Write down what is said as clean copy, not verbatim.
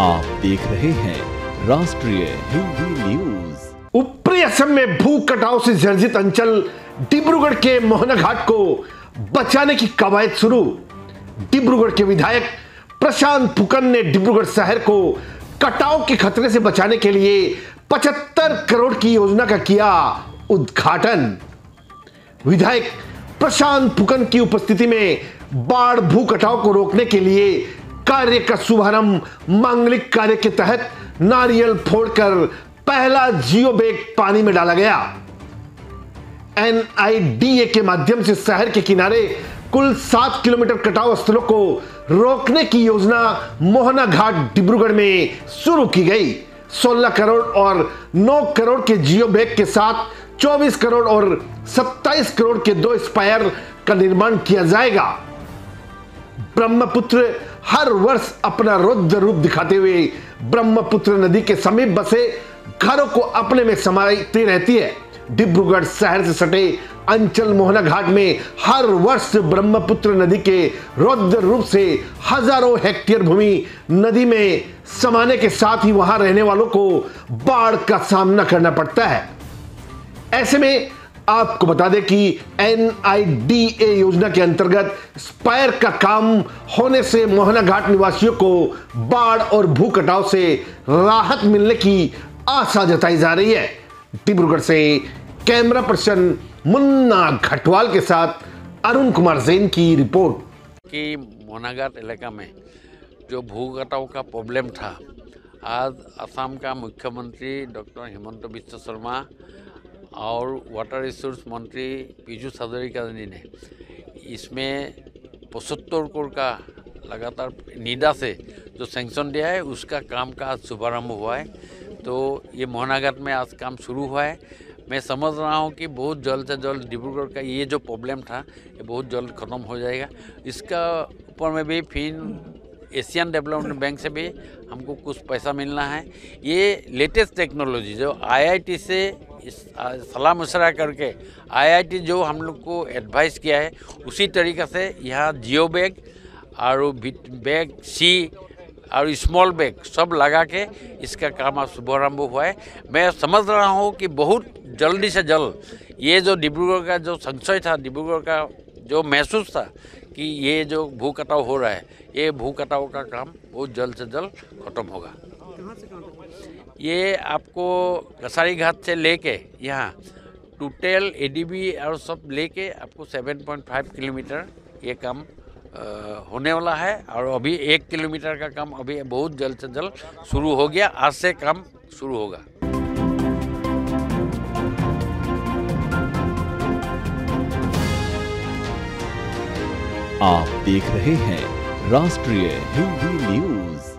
आप देख रहे हैं राष्ट्रीय हिंदी न्यूज। ऊपरी असम में भूकटाव से जर्जरित अंचल डिब्रूगढ़ के मोहना घाट को बचाने की कवायद शुरू। डिब्रूगढ़ के विधायक प्रशांत पुकन ने डिब्रूगढ़ शहर को कटाव के खतरे से बचाने के लिए 75 करोड़ की योजना का किया उद्घाटन। विधायक प्रशांत पुकन की उपस्थिति में बाढ़ भूकटाव को रोकने के लिए कार्य का शुभारंभ मांगलिक कार्य के तहत नारियल फोड़कर पहला जियो बैग पानी में डाला गया। एनआईडीए के माध्यम से शहर के किनारे कुल 7 किलोमीटर कटाव स्थलों को रोकने की योजना मोहना घाट डिब्रूगढ़ में शुरू की गई। 16 करोड़ और 9 करोड़ के जियो बैग के साथ 24 करोड़ और 27 करोड़ के 2 स्पायर का निर्माण किया जाएगा। ब्रह्मपुत्र हर वर्ष अपना रौद्र रूप दिखाते हुए ब्रह्मपुत्र नदी के समीप बसे घरों को अपने में समाती रहती है। डिब्रूगढ़ शहर से सटे अंचल मोहना घाट में हर वर्ष ब्रह्मपुत्र नदी के रौद्र रूप से हजारों हेक्टेयर भूमि नदी में समाने के साथ ही वहां रहने वालों को बाढ़ का सामना करना पड़ता है। ऐसे में आपको बता दें कि एनआईडीए योजना के अंतर्गत स्पायर का काम होने से मोहना घाट निवासियों को बाढ़ और भूकटाव से राहत मिलने की आशा जताई जा रही है। डिब्रूगढ़ से कैमरा पर्सन मुन्ना घटवाल के साथ अरुण कुमार जैन की रिपोर्ट। कि मोहना घाट इलाका में जो भूकटाव का प्रॉब्लम था, आज असम का मुख्यमंत्री डॉक्टर हेमंत बिस्वा शर्मा और वाटर रिसोर्स मंत्री पीयूष हादरिका जी ने इसमें 75 करोड़ का लगातार नीडा से जो सैंक्शन दिया है, उसका काम का आज शुभारम्भ हुआ है। तो ये मोहना घाट में आज काम शुरू हुआ है। मैं समझ रहा हूँ कि बहुत जल्द से जल्द डिब्रूगढ़ का ये जो प्रॉब्लम था, ये बहुत जल्द ख़त्म हो जाएगा। इसका ऊपर में भी फिर एशियन डेवलपमेंट बैंक से भी हमको कुछ पैसा मिलना है। ये लेटेस्ट टेक्नोलॉजी जो आईआईटी से सलाह मशवरा करके आईआईटी जो हम लोग को एडवाइस किया है, उसी तरीक़े से यहाँ जियो बैग और बैग सी और स्मॉल बैग सब लगा के इसका काम आज शुभारम्भ हुआ है। मैं समझ रहा हूँ कि बहुत जल्दी से जल्द ये जो डिब्रूगढ़ का जो संशय था, डिब्रूगढ़ का जो महसूस था कि ये जो भूकटाव हो रहा है, ये भूकटाव का काम बहुत जल्द से जल्द खत्म होगा। कहाँ से कहाँ तक? ये आपको कसारी घाट से लेके यहाँ टोटल एडीबी और सब लेके आपको 7.5 किलोमीटर ये काम होने वाला है। और अभी 1 किलोमीटर का काम अभी बहुत जल्द से जल्द शुरू हो गया, आज से काम शुरू होगा। आप देख रहे हैं राष्ट्रीय हिंदी न्यूज।